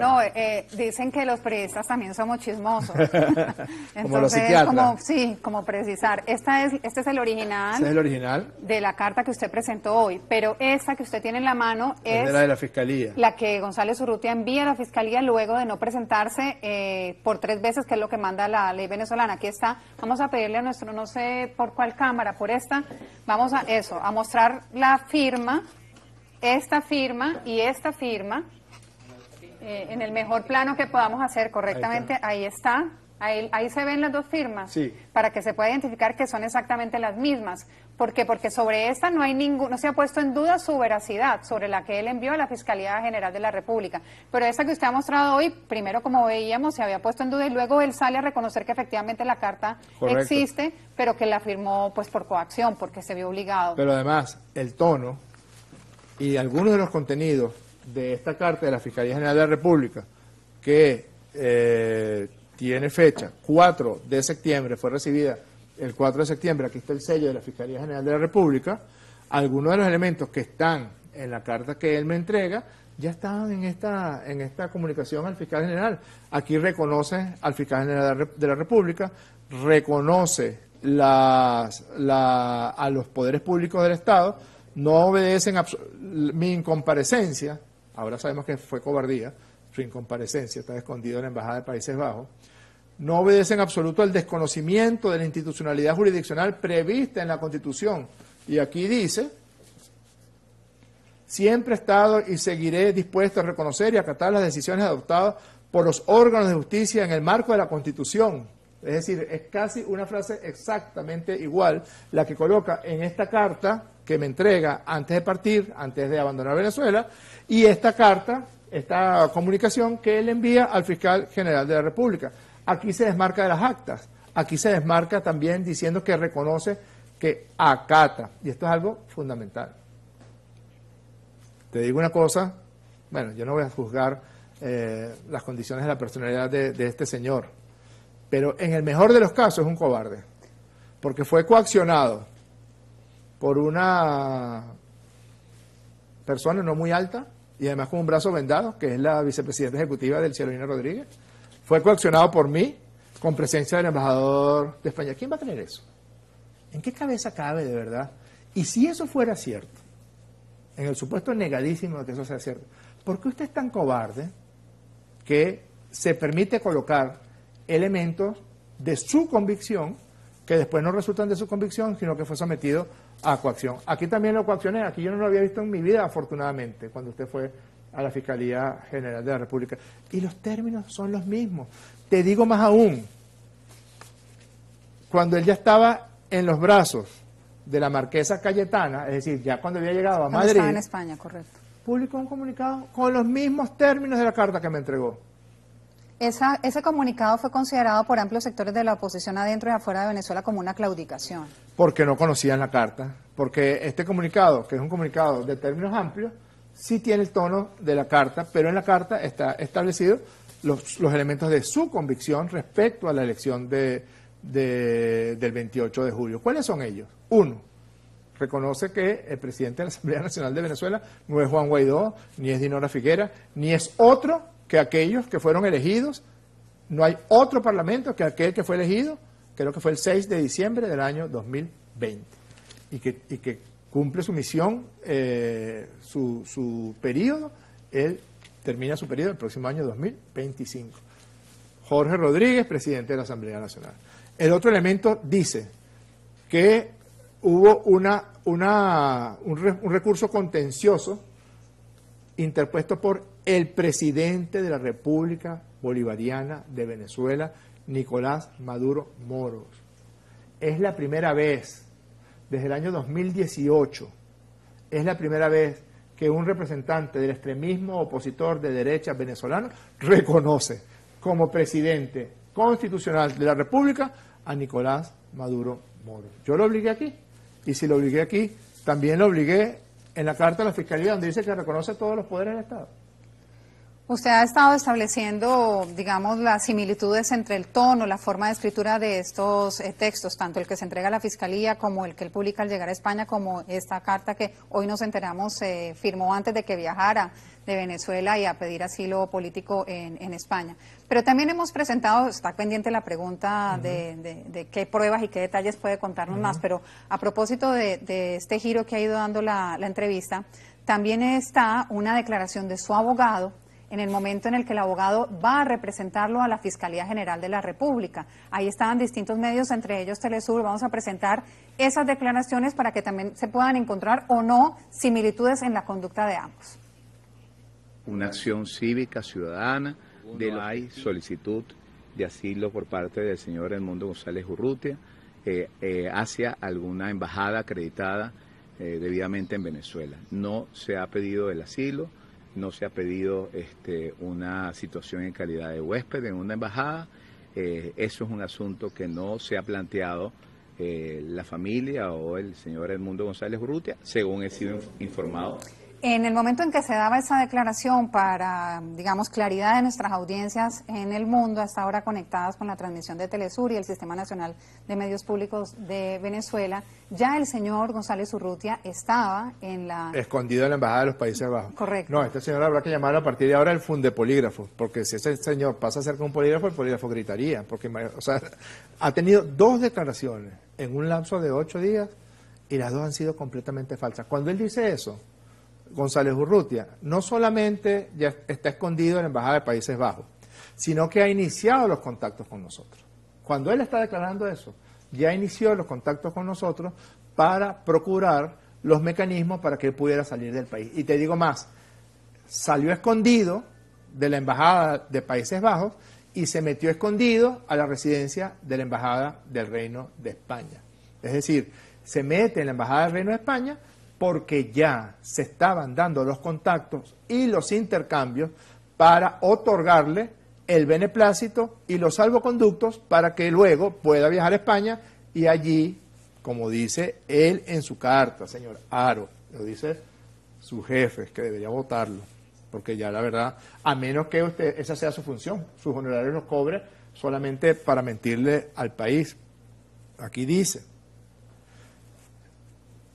No, dicen que los periodistas también somos chismosos. Entonces, como los psiquiatras. Como precisar. Este es el original. Este es el original. De la carta que usted presentó hoy. Pero esta que usted tiene en la mano es la de la Fiscalía. La que González Urrutia envía a la Fiscalía luego de no presentarse por 3 veces, que es lo que manda la ley venezolana. Aquí está. Vamos a pedirle a nuestro, no sé por cuál cámara, por esta. Vamos a eso, a mostrar la firma. Esta firma y esta firma en el mejor plano que podamos hacer correctamente, ahí se ven las dos firmas, sí, para que se pueda identificar que son exactamente las mismas. ¿Por qué? Porque sobre esta no se ha puesto en duda su veracidad, sobre la que él envió a la Fiscalía General de la República. Pero esta que usted ha mostrado hoy, primero, como veíamos, se había puesto en duda y luego él sale a reconocer que efectivamente la carta existe, pero que la firmó pues por coacción, porque se vio obligado. Pero además, el tono y algunos de los contenidos de esta carta de la Fiscalía General de la República, que tiene fecha 4 de septiembre, fue recibida el 4 de septiembre, aquí está el sello de la Fiscalía General de la República, algunos de los elementos que están en la carta que él me entrega, ya estaban en esta comunicación al fiscal general. Aquí reconoce al fiscal general de la República, reconoce a los poderes públicos del Estado, no obedecen mi incomparecencia, ahora sabemos que fue cobardía, su incomparecencia, está escondido en la Embajada de Países Bajos, no obedecen en absoluto al desconocimiento de la institucionalidad jurisdiccional prevista en la Constitución. Y aquí dice, siempre he estado y seguiré dispuesto a reconocer y acatar las decisiones adoptadas por los órganos de justicia en el marco de la Constitución. Es decir, es casi una frase exactamente igual la que coloca en esta carta que me entrega antes de partir, antes de abandonar Venezuela, y esta comunicación que él envía al fiscal general de la República. Aquí se desmarca de las actas, aquí se desmarca también diciendo que reconoce, que acata, y esto es algo fundamental. Te digo una cosa, bueno, yo no voy a juzgar las condiciones de la personalidad de este señor, pero en el mejor de los casos es un cobarde, porque fue coaccionado por una persona no muy alta y además con un brazo vendado, que es la vicepresidenta ejecutiva del Delcy Rodríguez, fue coaccionado por mí con presencia del embajador de España. ¿Quién va a tener eso? ¿En qué cabeza cabe de verdad? Y si eso fuera cierto, en el supuesto negadísimo de que eso sea cierto, ¿por qué usted es tan cobarde que se permite colocar elementos de su convicción, que después no resultan de su convicción, sino que fue sometido a coacción. Aquí también lo coaccioné, aquí yo no lo había visto en mi vida, afortunadamente, cuando usted fue a la Fiscalía General de la República. Y los términos son los mismos. Te digo más aún, cuando él ya estaba en los brazos de la marquesa Cayetana, es decir, ya cuando había llegado a Madrid... estaba en España, correcto. Publicó un comunicado con los mismos términos de la carta que me entregó. Ese comunicado fue considerado por amplios sectores de la oposición adentro y afuera de Venezuela como una claudicación. Porque no conocían la carta, porque este comunicado, que es un comunicado de términos amplios, sí tiene el tono de la carta, pero en la carta está establecido los elementos de su convicción respecto a la elección del 28 de julio. ¿Cuáles son ellos? Uno, reconoce que el presidente de la Asamblea Nacional de Venezuela no es Juan Guaidó, ni es Dinora Figuera, ni es otro que aquellos que fueron elegidos. No hay otro parlamento que aquel que fue elegido, creo que fue el 6 de diciembre del año 2020, y que cumple su misión, su periodo, él termina su periodo el próximo año 2025. Jorge Rodríguez, presidente de la Asamblea Nacional. El otro elemento dice que hubo un recurso contencioso interpuesto por el presidente de la República Bolivariana de Venezuela, Nicolás Maduro Moros. Es la primera vez, desde el año 2018, es la primera vez que un representante del extremismo opositor de derecha venezolano reconoce como presidente constitucional de la República a Nicolás Maduro Moros. Yo lo obligué aquí, y si lo obligué aquí, también lo obligué en la carta de la Fiscalía, donde dice que reconoce todos los poderes del Estado. Usted ha estado estableciendo, digamos, las similitudes entre el tono, la forma de escritura de estos textos, tanto el que se entrega a la Fiscalía como el que él publica al llegar a España, como esta carta que hoy nos enteramos firmó antes de que viajara de Venezuela y a pedir asilo político en España. Pero también hemos presentado, está pendiente la pregunta de qué pruebas y qué detalles puede contarnos más, pero a propósito de este giro que ha ido dando la entrevista, también está una declaración de su abogado, en el momento en el que el abogado va a representarlo a la Fiscalía General de la República. Ahí estaban distintos medios, entre ellos Telesur. Vamos a presentar esas declaraciones para que también se puedan encontrar o no similitudes en la conducta de ambos. Una acción cívica, ciudadana, hay solicitud de asilo por parte del señor Edmundo González Urrutia hacia alguna embajada acreditada debidamente en Venezuela. No se ha pedido el asilo, no se ha pedido una situación en calidad de huésped en una embajada. Eso es un asunto que no se ha planteado la familia o el señor Edmundo González Urrutia, según he sido informado. En el momento en que se daba esa declaración para, digamos, claridad de nuestras audiencias en el mundo, hasta ahora conectadas con la transmisión de Telesur y el Sistema Nacional de Medios Públicos de Venezuela, ya el señor González Urrutia estaba en la... escondido en la Embajada de los Países Bajos. Correcto. No, este señor habrá que llamar a partir de ahora el fundepolígrafo, porque si ese señor pasa cerca de un polígrafo, el polígrafo gritaría, porque, o sea, ha tenido dos declaraciones en un lapso de 8 días y las dos han sido completamente falsas. Cuando él dice eso, González Urrutia no solamente ya está escondido en la Embajada de Países Bajos, sino que ha iniciado los contactos con nosotros. Cuando él está declarando eso, ya inició los contactos con nosotros para procurar los mecanismos para que él pudiera salir del país. Y te digo más, salió escondido de la Embajada de Países Bajos y se metió escondido a la residencia de la Embajada del Reino de España. Es decir, se mete en la Embajada del Reino de España porque ya se estaban dando los contactos y los intercambios para otorgarle el beneplácito y los salvoconductos para que luego pueda viajar a España y allí, como dice él en su carta, señor Haro, lo dice su jefe, que debería votarlo, porque ya la verdad, a menos que usted, esa sea su función, sus honorarios los cobre solamente para mentirle al país. Aquí dice: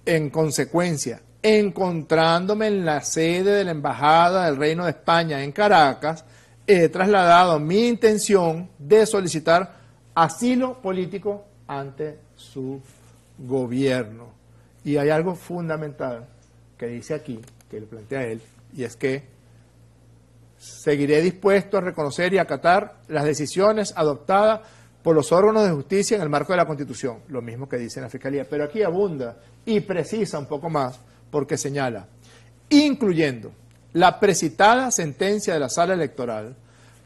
en consecuencia, encontrándome en la sede de la Embajada del Reino de España en Caracas, he trasladado mi intención de solicitar asilo político ante su gobierno. Y hay algo fundamental que dice aquí, que le plantea él, y es que seguiré dispuesto a reconocer y acatar las decisiones adoptadas por los órganos de justicia en el marco de la Constitución, lo mismo que dice la Fiscalía, pero aquí abunda y precisa un poco más porque señala, incluyendo la precitada sentencia de la Sala Electoral,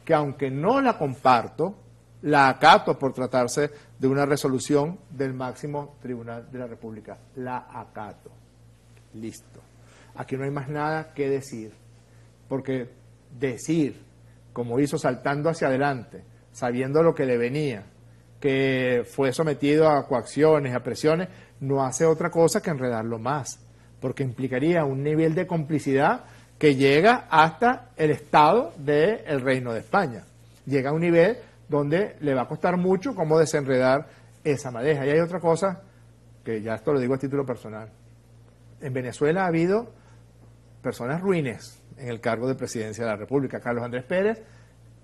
que aunque no la comparto, la acato por tratarse de una resolución del máximo Tribunal de la República. La acato. Listo. Aquí no hay más nada que decir, porque decir, como hizo saltando hacia adelante, sabiendo lo que le venía, que fue sometido a coacciones, a presiones, no hace otra cosa que enredarlo más, porque implicaría un nivel de complicidad que llega hasta el Estado del Reino de España. Llega a un nivel donde le va a costar mucho cómo desenredar esa madeja. Y hay otra cosa, que ya esto lo digo a título personal. En Venezuela ha habido personas ruines en el cargo de presidencia de la República. Carlos Andrés Pérez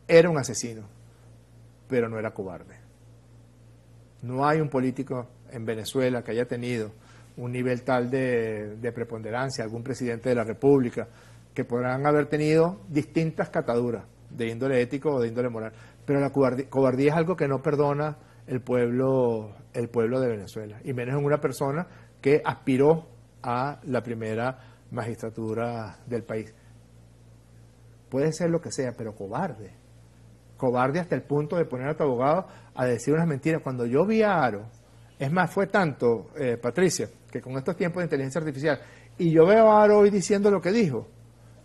era un asesino, pero no era cobarde. No hay un político en Venezuela que haya tenido un nivel tal de preponderancia, algún presidente de la República, que podrán haber tenido distintas cataduras de índole ético o de índole moral. Pero la cobardía es algo que no perdona el pueblo de Venezuela, y menos en una persona que aspiró a la primera magistratura del país. Puede ser lo que sea, pero cobarde. Cobarde hasta el punto de poner a tu abogado a decir unas mentiras. Cuando yo vi a Haro, es más, fue tanto, Patricia, que con estos tiempos de inteligencia artificial, y yo veo a Haro hoy diciendo lo que dijo,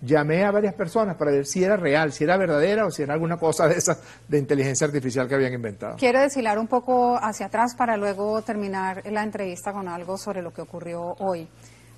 llamé a varias personas para ver si era real, si era verdadera o si era alguna cosa de esas de inteligencia artificial que habían inventado. Quiero deshilar un poco hacia atrás para luego terminar la entrevista con algo sobre lo que ocurrió hoy,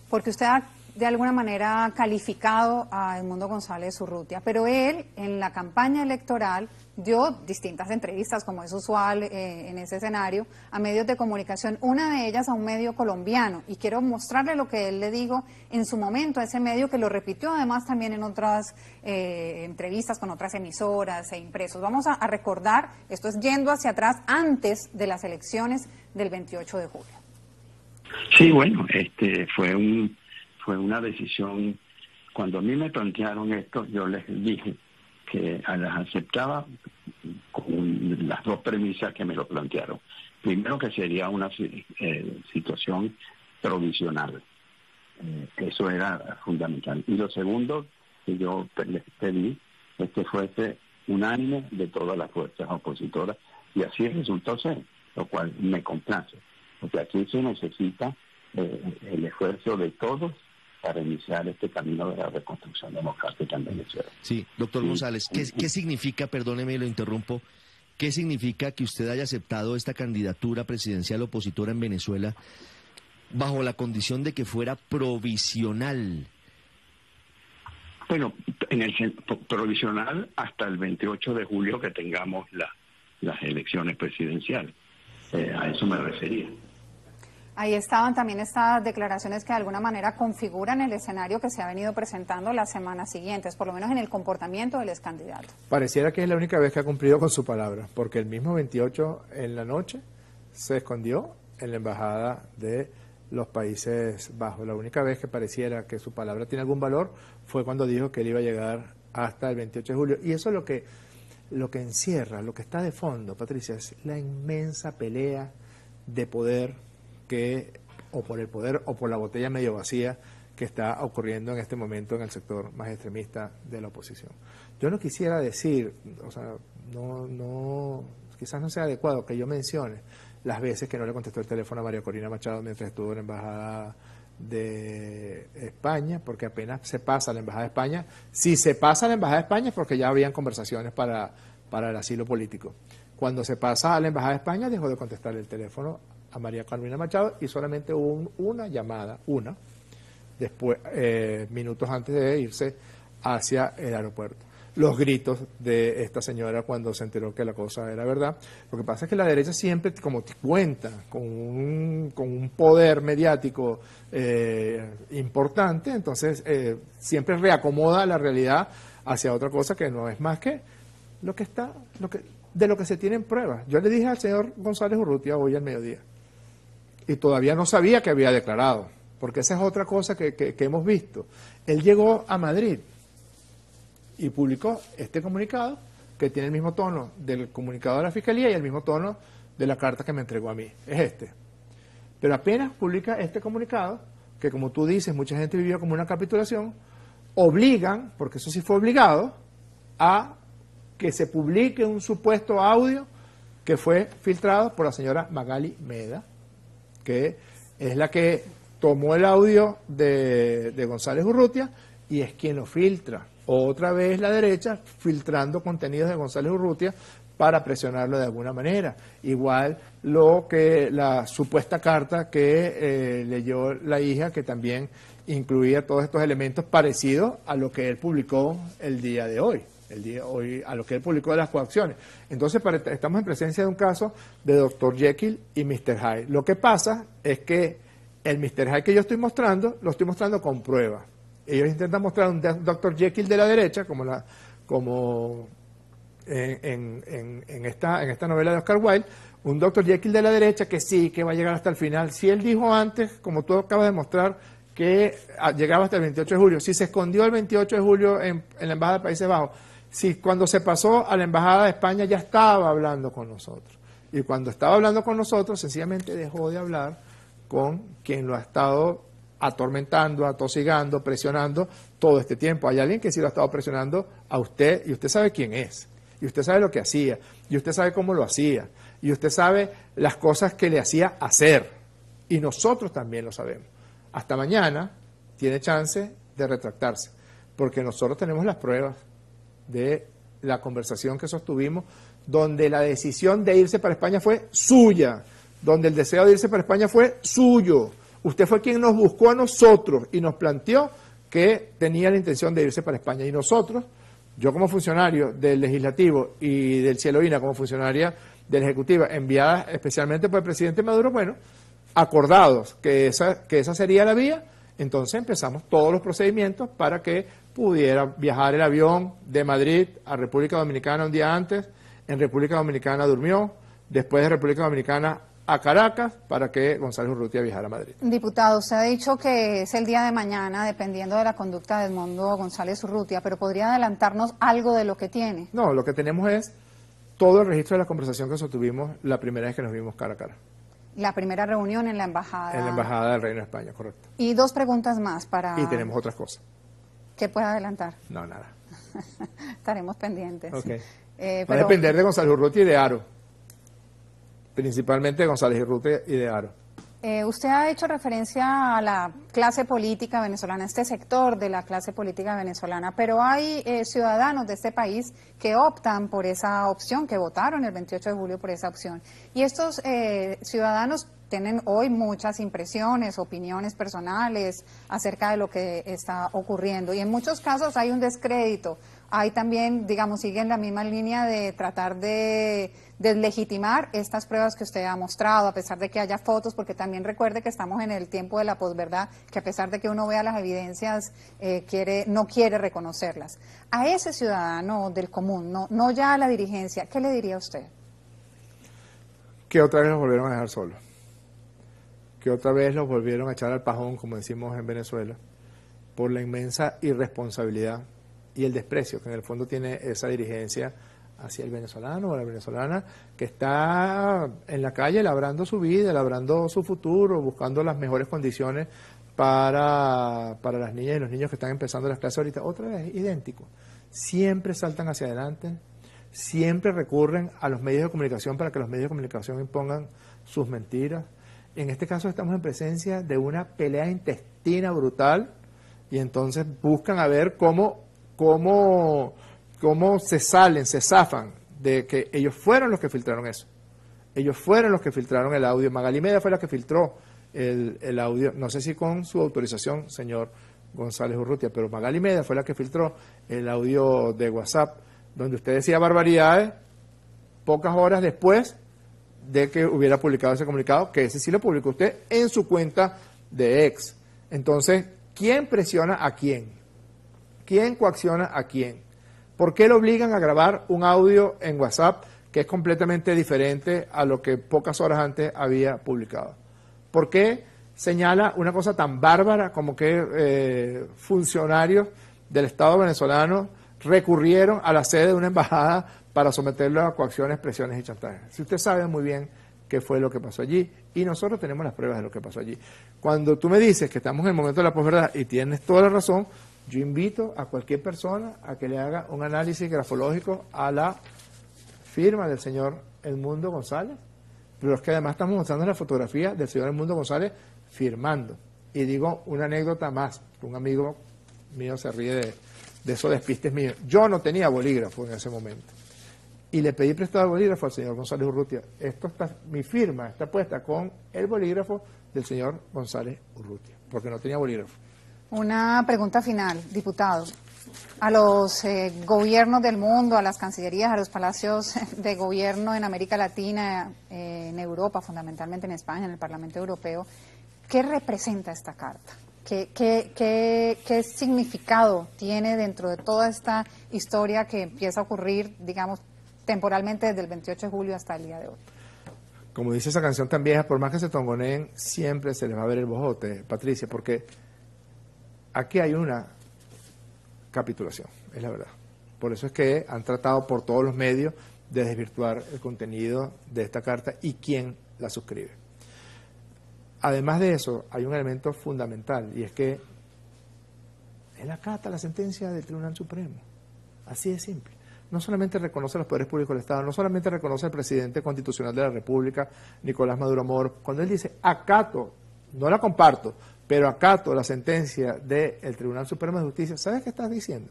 porque usted ha de alguna manera calificado a Edmundo González Urrutia, pero él en la campaña electoral dio distintas entrevistas, como es usual en ese escenario, a medios de comunicación, una de ellas a un medio colombiano, y quiero mostrarle lo que él le dijo en su momento a ese medio, que lo repitió además también en otras entrevistas con otras emisoras e impresos. Vamos a recordar, esto es yendo hacia atrás, antes de las elecciones del 28 de julio. Sí, bueno, fue una decisión. Cuando a mí me plantearon esto, yo les dije que las aceptaba con las dos premisas que me lo plantearon. Primero, que sería una situación provisional, eso era fundamental. Y lo segundo que yo les pedí es que fuese unánime de todas las fuerzas opositoras, y así resultó ser, lo cual me complace, porque aquí se necesita el esfuerzo de todos para iniciar este camino de la reconstrucción democrática en Venezuela. Sí, doctor González, ¿qué significa, perdóneme, lo interrumpo, qué significa que usted haya aceptado esta candidatura presidencial opositora en Venezuela bajo la condición de que fuera provisional? Bueno, en el provisional hasta el 28 de julio que tengamos las elecciones presidenciales. A eso me refería. Ahí estaban también estas declaraciones que de alguna manera configuran el escenario que se ha venido presentando las semanas siguientes, por lo menos en el comportamiento del ex candidato. Pareciera que es la única vez que ha cumplido con su palabra, porque el mismo 28 en la noche se escondió en la Embajada de los Países Bajos. La única vez que pareciera que su palabra tiene algún valor fue cuando dijo que él iba a llegar hasta el 28 de julio. Y eso es lo que encierra, lo que está de fondo, Patricia, es la inmensa pelea de poder, que o por el poder o por la botella medio vacía que está ocurriendo en este momento en el sector más extremista de la oposición. Yo no quisiera decir, o sea, no quizás no sea adecuado que yo mencione las veces que no le contestó el teléfono a María Corina Machado mientras estuvo en la Embajada de España, porque apenas se pasa a la Embajada de España, si se pasa a la Embajada de España es porque ya habían conversaciones para el asilo político. Cuando se pasa a la Embajada de España dejó de contestar el teléfono a María Corina Machado, y solamente hubo una llamada, después minutos antes de irse hacia el aeropuerto. Los gritos de esta señora cuando se enteró que la cosa era verdad. Lo que pasa es que la derecha siempre, como te cuenta con un poder mediático importante, entonces siempre reacomoda la realidad hacia otra cosa que no es más que de lo que se tienen pruebas. Yo le dije al señor González Urrutia hoy al mediodía, y todavía no sabía que había declarado, porque esa es otra cosa que hemos visto. Él llegó a Madrid y publicó este comunicado que tiene el mismo tono del comunicado de la Fiscalía y el mismo tono de la carta que me entregó a mí, es este. Pero apenas publica este comunicado, que como tú dices, mucha gente vivió como una capitulación, obligan, porque eso sí fue obligado, a que se publique un supuesto audio que fue filtrado por la señora Magali Meda, que es la que tomó el audio de González Urrutia y es quien lo filtra. Otra vez la derecha filtrando contenidos de González Urrutia para presionarlo de alguna manera. Igual lo que la supuesta carta que leyó la hija, que también incluía todos estos elementos parecidos a lo que él publicó el día de hoy, a lo que él publicó de las coacciones. Entonces estamos en presencia de un caso de Dr. Jekyll y Mr. Hyde. Lo que pasa es que el Mr. Hyde que yo estoy mostrando, lo estoy mostrando con pruebas. Ellos intentan mostrar un Dr. Jekyll de la derecha, como en esta novela de Oscar Wilde, un Dr. Jekyll de la derecha que sí, que va a llegar hasta el final. Si él dijo antes, como tú acabas de mostrar, que llegaba hasta el 28 de julio, si se escondió el 28 de julio en la Embajada de Países Bajos, si cuando se pasó a la Embajada de España ya estaba hablando con nosotros. Y cuando estaba hablando con nosotros, sencillamente dejó de hablar con quien lo ha estado atormentando, atosigando, presionando todo este tiempo. Hay alguien que sí lo ha estado presionando a usted, y usted sabe quién es, y usted sabe lo que hacía, y usted sabe cómo lo hacía, y usted sabe las cosas que le hacía hacer, y nosotros también lo sabemos. Hasta mañana tiene chance de retractarse, porque nosotros tenemos las pruebas de la conversación que sostuvimos, donde la decisión de irse para España fue suya, donde el deseo de irse para España fue suyo. Usted fue quien nos buscó a nosotros y nos planteó que tenía la intención de irse para España. Y nosotros, yo como funcionario del Legislativo y del Cielo Ina como funcionaria de la Ejecutiva, enviada especialmente por el presidente Maduro, bueno, acordados que esa sería la vía, entonces empezamos todos los procedimientos para que pudiera viajar el avión de Madrid a República Dominicana un día antes, en República Dominicana durmió, después de República Dominicana a Caracas para que González Urrutia viajara a Madrid. Diputado, se ha dicho que es el día de mañana, dependiendo de la conducta de Edmundo González Urrutia, pero ¿podría adelantarnos algo de lo que tiene? No, lo que tenemos es todo el registro de la conversación que sostuvimos la primera vez que nos vimos cara a cara. La primera reunión en la Embajada. En la Embajada del Reino de España, correcto. Y dos preguntas más para... Y tenemos otras cosas. ¿Qué puede adelantar? No, nada. Estaremos pendientes. Okay. Va a depender de González Urrutia y de Aro. Principalmente de González Urrutia y de Aro. Usted ha hecho referencia a la clase política venezolana, este sector de la clase política venezolana, pero hay ciudadanos de este país que optan por esa opción, que votaron el 28 de julio por esa opción. Y estos ciudadanos tienen hoy muchas impresiones, opiniones personales acerca de lo que está ocurriendo. Y en muchos casos hay un descrédito. Hay también, digamos, siguen la misma línea de tratar de deslegitimar estas pruebas que usted ha mostrado, a pesar de que haya fotos, porque también recuerde que estamos en el tiempo de la posverdad, que a pesar de que uno vea las evidencias, no quiere reconocerlas. A ese ciudadano del común, no ya a la dirigencia, ¿qué le diría a usted? Que otra vez los volvieron a dejar solos, que otra vez los volvieron a echar al pajón, como decimos en Venezuela, por la inmensa irresponsabilidad y el desprecio que en el fondo tiene esa dirigencia hacia el venezolano o la venezolana que está en la calle labrando su vida, labrando su futuro, buscando las mejores condiciones para las niñas y los niños que están empezando las clases ahorita. Otra vez, idéntico. Siempre saltan hacia adelante, siempre recurren a los medios de comunicación para que los medios de comunicación impongan sus mentiras. En este caso estamos en presencia de una pelea intestina brutal y entonces buscan a ver cómo se salen, se zafan de que ellos fueron los que filtraron eso. Ellos fueron los que filtraron el audio. Magali Meda fue la que filtró el audio, no sé si con su autorización, señor González Urrutia, pero Magali Meda fue la que filtró el audio de WhatsApp, donde usted decía barbaridades pocas horas después de que hubiera publicado ese comunicado, que ese sí lo publicó usted en su cuenta de X. Entonces, ¿quién presiona a quién? ¿Quién coacciona a quién? ¿Por qué lo obligan a grabar un audio en WhatsApp que es completamente diferente a lo que pocas horas antes había publicado? ¿Por qué señala una cosa tan bárbara como que funcionarios del Estado venezolano recurrieron a la sede de una embajada para someterlo a coacciones, presiones y chantajes. Si usted sabe muy bien qué fue lo que pasó allí, y nosotros tenemos las pruebas de lo que pasó allí. Cuando tú me dices que estamos en el momento de la posverdad, y tienes toda la razón, yo invito a cualquier persona a que le haga un análisis grafológico a la firma del señor Edmundo González, pero es que además estamos mostrando la fotografía del señor Edmundo González firmando. Y digo una anécdota más, un amigo mío se ríe de esos despistes míos. Yo no tenía bolígrafo en ese momento. Y le pedí prestado el bolígrafo al señor González Urrutia. Esto está, mi firma está puesta con el bolígrafo del señor González Urrutia, porque no tenía bolígrafo. Una pregunta final, diputado. A los gobiernos del mundo, a las cancillerías, a los palacios de gobierno en América Latina, en Europa, fundamentalmente en España, en el Parlamento Europeo, ¿qué representa esta carta? ¿Qué significado tiene dentro de toda esta historia que empieza a ocurrir, digamos, temporalmente desde el 28 de julio hasta el día de hoy? Como dice esa canción tan vieja, por más que se tongoneen, siempre se les va a ver el bojote, Patricia, porque aquí hay una capitulación, es la verdad. Por eso es que han tratado por todos los medios de desvirtuar el contenido de esta carta y quién la suscribe. Además de eso, hay un elemento fundamental, y es que él acata la sentencia del Tribunal Supremo. Así de simple. No solamente reconoce a los poderes públicos del Estado, no solamente reconoce al presidente constitucional de la República, Nicolás Maduro Moros. Cuando él dice, acato, no la comparto, pero acato la sentencia del Tribunal Supremo de Justicia, ¿sabes qué estás diciendo?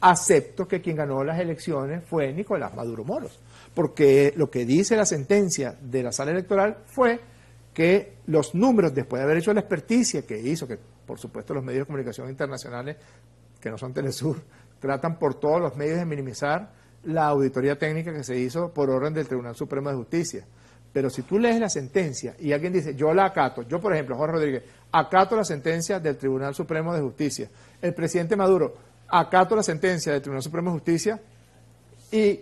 Acepto que quien ganó las elecciones fue Nicolás Maduro Moros, porque lo que dice la sentencia de la sala electoral fue que los números, después de haber hecho la experticia que hizo, que por supuesto los medios de comunicación internacionales, que no son Telesur, tratan por todos los medios de minimizar la auditoría técnica que se hizo por orden del Tribunal Supremo de Justicia. Pero si tú lees la sentencia y alguien dice, yo la acato, yo por ejemplo, Jorge Rodríguez, acato la sentencia del Tribunal Supremo de Justicia, el presidente Maduro, acato la sentencia del Tribunal Supremo de Justicia, y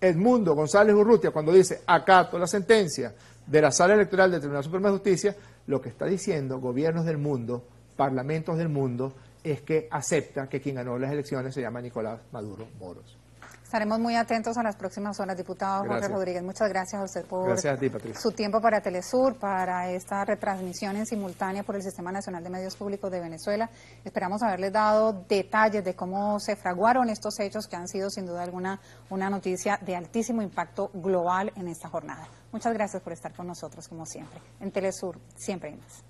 Edmundo González Urrutia, cuando dice, acato la sentencia de la sala electoral del Tribunal Supremo de Justicia, lo que está diciendo gobiernos del mundo, parlamentos del mundo, es que acepta que quien ganó las elecciones se llama Nicolás Maduro Moros. Estaremos muy atentos a las próximas horas, diputado Jorge Rodríguez. Muchas gracias a usted por su tiempo para Telesur, para esta retransmisión en simultánea por el Sistema Nacional de Medios Públicos de Venezuela. Esperamos haberles dado detalles de cómo se fraguaron estos hechos que han sido sin duda alguna una noticia de altísimo impacto global en esta jornada. Muchas gracias por estar con nosotros como siempre. En Telesur, siempre hay más.